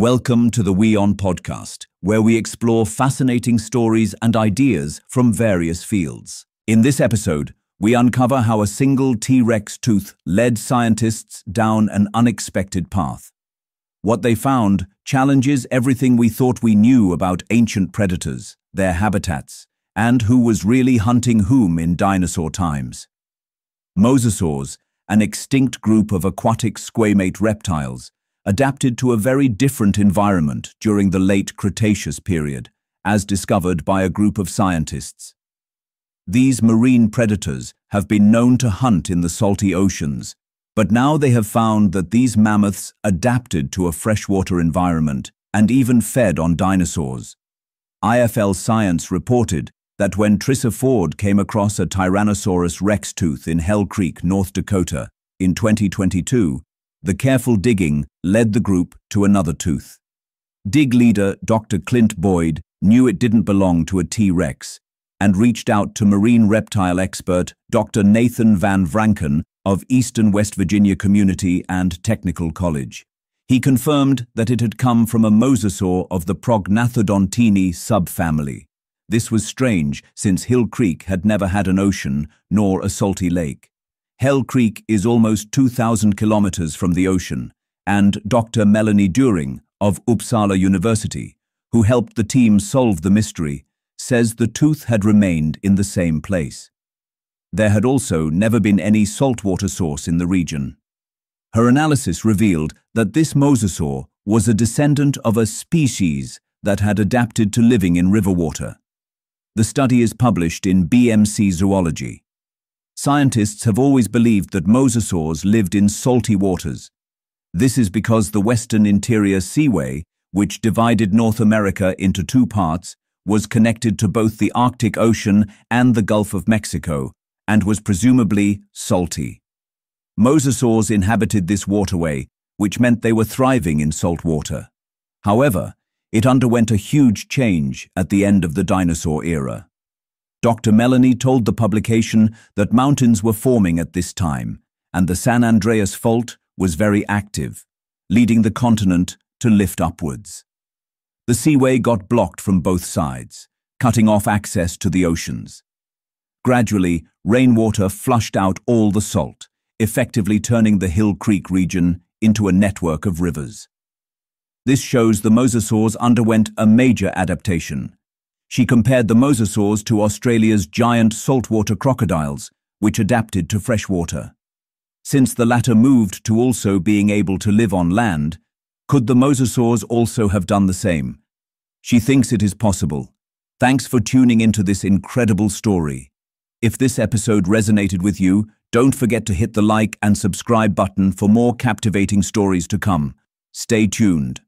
Welcome to the We On Podcast, where we explore fascinating stories and ideas from various fields. In this episode, we uncover how a single T-Rex tooth led scientists down an unexpected path. What they found challenges everything we thought we knew about ancient predators, their habitats, and who was really hunting whom in dinosaur times. Mosasaurs, an extinct group of aquatic squamate reptiles, adapted to a very different environment during the late Cretaceous period, as discovered by a group of scientists. These marine predators have been known to hunt in the salty oceans, but now they have found that these mammoths adapted to a freshwater environment and even fed on dinosaurs. IFL Science reported that when Trissa Ford came across a Tyrannosaurus rex tooth in Hell Creek, North Dakota, in 2022, the careful digging led the group to another tooth. Dig leader Dr. Clint Boyd knew it didn't belong to a T-Rex and reached out to marine reptile expert Dr. Nathan Van Vranken of Eastern West Virginia Community and Technical College. He confirmed that it had come from a mosasaur of the Prognathodontini subfamily. This was strange, since Hill Creek had never had an ocean nor a salty lake. Hell Creek is almost 2,000 kilometers from the ocean, and Dr. Melanie During of Uppsala University, who helped the team solve the mystery, says the tooth had remained in the same place. There had also never been any saltwater source in the region. Her analysis revealed that this mosasaur was a descendant of a species that had adapted to living in river water. The study is published in BMC Zoology. Scientists have always believed that mosasaurs lived in salty waters. This is because the Western Interior Seaway, which divided North America into two parts, was connected to both the Arctic Ocean and the Gulf of Mexico, and was presumably salty. Mosasaurs inhabited this waterway, which meant they were thriving in salt water. However, it underwent a huge change at the end of the dinosaur era. Dr. Melanie told the publication that mountains were forming at this time, and the San Andreas Fault was very active, leading the continent to lift upwards. The seaway got blocked from both sides, cutting off access to the oceans. Gradually, rainwater flushed out all the salt, effectively turning the Hill Creek region into a network of rivers. This shows the mosasaurs underwent a major adaptation. She compared the mosasaurs to Australia's giant saltwater crocodiles, which adapted to freshwater. Since the latter moved to also being able to live on land, could the mosasaurs also have done the same? She thinks it is possible. Thanks for tuning into this incredible story. If this episode resonated with you, don't forget to hit the like and subscribe button for more captivating stories to come. Stay tuned.